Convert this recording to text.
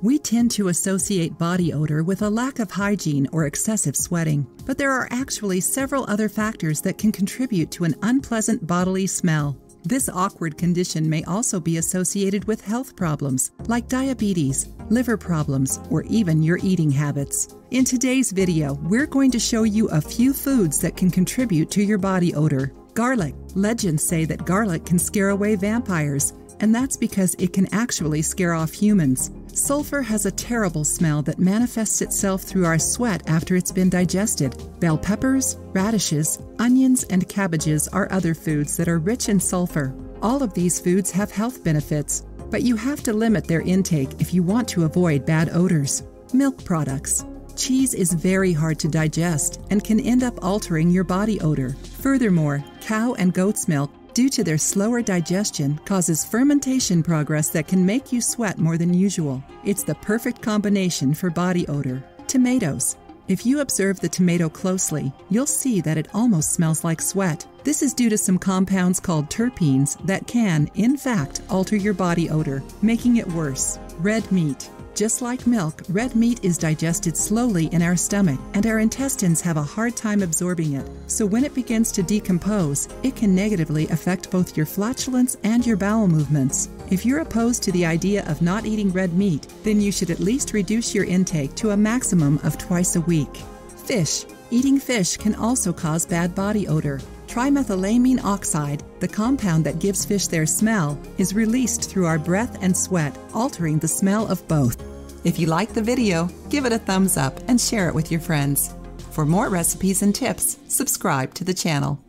We tend to associate body odor with a lack of hygiene or excessive sweating, but there are actually several other factors that can contribute to an unpleasant bodily smell. This awkward condition may also be associated with health problems like diabetes, liver problems, or even your eating habits. In today's video, we're going to show you a few foods that can contribute to your body odor. Garlic. Legends say that garlic can scare away vampires, and that's because it can actually scare off humans. Sulfur has a terrible smell that manifests itself through our sweat after it's been digested. Bell peppers, radishes, onions, and cabbages are other foods that are rich in sulfur. All of these foods have health benefits, but you have to limit their intake if you want to avoid bad odors. Milk products. Cheese is very hard to digest and can end up altering your body odor. Furthermore, cow and goat's milk, due to their slower digestion, causes fermentation progress that can make you sweat more than usual. It's the perfect combination for body odor. Tomatoes. If you observe the tomato closely, you'll see that it almost smells like sweat. This is due to some compounds called terpenes that can, in fact, alter your body odor, making it worse. Red meat. Just like milk, red meat is digested slowly in our stomach, and our intestines have a hard time absorbing it. So when it begins to decompose, it can negatively affect both your flatulence and your bowel movements. If you're opposed to the idea of not eating red meat, then you should at least reduce your intake to a maximum of twice a week. Fish. Eating fish can also cause bad body odor. Trimethylamine oxide, the compound that gives fish their smell, is released through our breath and sweat, altering the smell of both. If you like the video, give it a thumbs up and share it with your friends. For more recipes and tips, subscribe to the channel.